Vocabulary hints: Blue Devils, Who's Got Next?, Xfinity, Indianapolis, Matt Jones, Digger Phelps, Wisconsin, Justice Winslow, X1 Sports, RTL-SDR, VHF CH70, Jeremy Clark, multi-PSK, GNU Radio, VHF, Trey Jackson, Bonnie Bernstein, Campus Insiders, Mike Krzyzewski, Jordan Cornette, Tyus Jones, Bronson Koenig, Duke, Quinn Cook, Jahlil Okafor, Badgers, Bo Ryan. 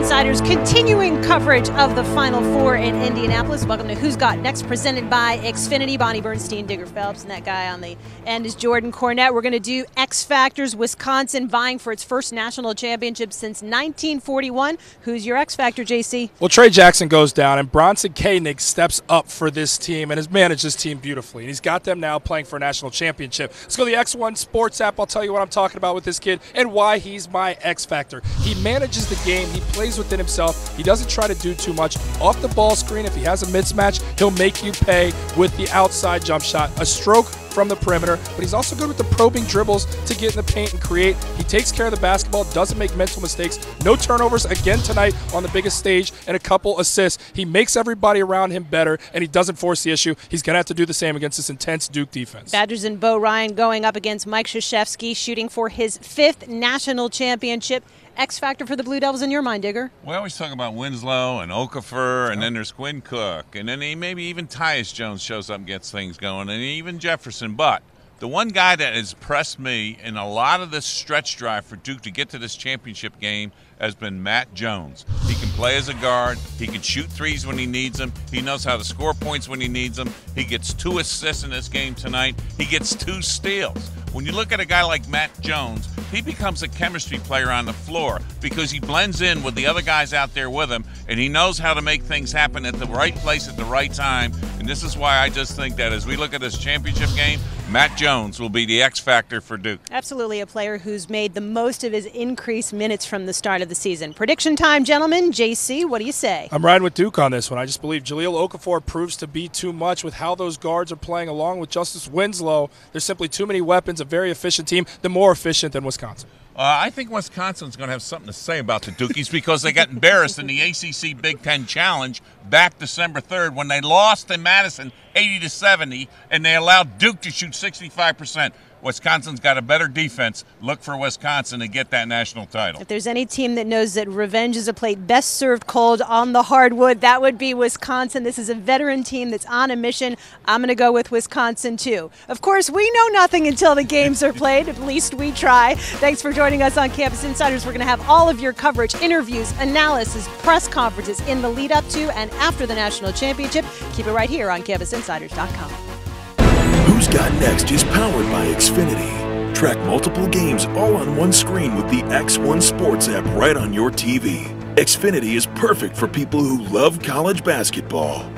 Insiders continuing coverage of the Final Four in Indianapolis. Welcome to Who's Got Next, presented by Xfinity. Bonnie Bernstein, Digger Phelps, and that guy on the end is Jordan Cornette. We're going to do X Factors. Wisconsin vying for its first national championship since 1941. Who's your X Factor, JC? Well, Trey Jackson goes down, and Bronson Koenig steps up for this team and has managed this team beautifully. And he's got them now playing for a national championship. Let's go to the X1 Sports app. I'll tell you what I'm talking about with this kid and why he's my X Factor. He manages the game. He plays within himself. He doesn't try to do too much. Off the ball screen, if he has a mismatch, he'll make you pay with the outside jump shot, a stroke from the perimeter, but he's also good with the probing dribbles to get in the paint and create. He takes care of the basketball, doesn't make mental mistakes, no turnovers again tonight on the biggest stage, and a couple assists. He makes everybody around him better, and he doesn't force the issue. He's going to have to do the same against this intense Duke defense. Badgers and Bo Ryan going up against Mike Krzyzewski, shooting for his 5th national championship. X factor for the Blue Devils in your mind, Digger? We always talk about Winslow and Okafor, and then there's Quinn Cook, and then maybe even Tyus Jones shows up and gets things going, and even Jefferson. But the one guy that has impressed me in a lot of this stretch drive for Duke to get to this championship game has been Matt Jones. He can play as a guard. He can shoot threes when he needs them. He knows how to score points when he needs them. He gets 2 assists in this game tonight. He gets 2 steals. When you look at a guy like Matt Jones, he becomes a chemistry player on the floor because he blends in with the other guys out there with him, and he knows how to make things happen at the right place at the right time. And this is why I just think that as we look at this championship game, Matt Jones will be the X factor for Duke. Absolutely a player who's made the most of his increased minutes from the start of the season. Prediction time, gentlemen. JC, what do you say? I'm riding with Duke on this one. I just believe Jahlil Okafor proves to be too much with how those guards are playing along with Justice Winslow. There's simply too many weapons, a very efficient team, the more efficient than Wisconsin. I think Wisconsin's going to have something to say about the Dukies because they got embarrassed in the ACC Big Ten Challenge back December 3rd when they lost in Madison 80-70, and they allowed Duke to shoot 65%. Wisconsin's got a better defense. Look for Wisconsin to get that national title. If there's any team that knows that revenge is a plate best served cold on the hardwood, that would be Wisconsin. This is a veteran team that's on a mission. I'm going to go with Wisconsin, too. Of course, we know nothing until the games are played. At least we try. Thanks for joining us on Campus Insiders. We're going to have all of your coverage, interviews, analysis, press conferences in the lead up to and after the national championship. Keep it right here on campusinsiders.com. Who's Got Next is powered by Xfinity. Track multiple games all on one screen with the X1 Sports app right on your TV. Xfinity is perfect for people who love college basketball.